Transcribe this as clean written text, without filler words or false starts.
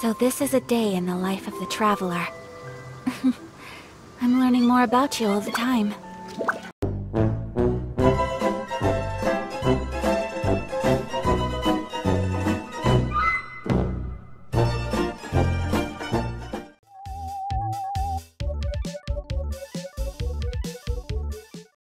So this is a day in the life of the traveler. I'm learning more about you all the time.